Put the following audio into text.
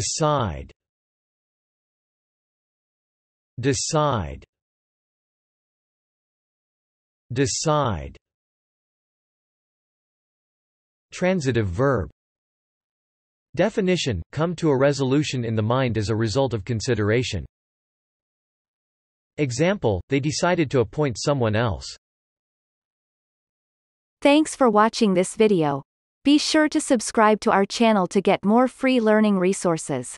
Decide. Decide. Decide. Transitive verb. Definition: come to a resolution in the mind as a result of consideration. Example: they decided to appoint someone else. Thanks for watching this video. Be sure to subscribe to our channel to get more free learning resources.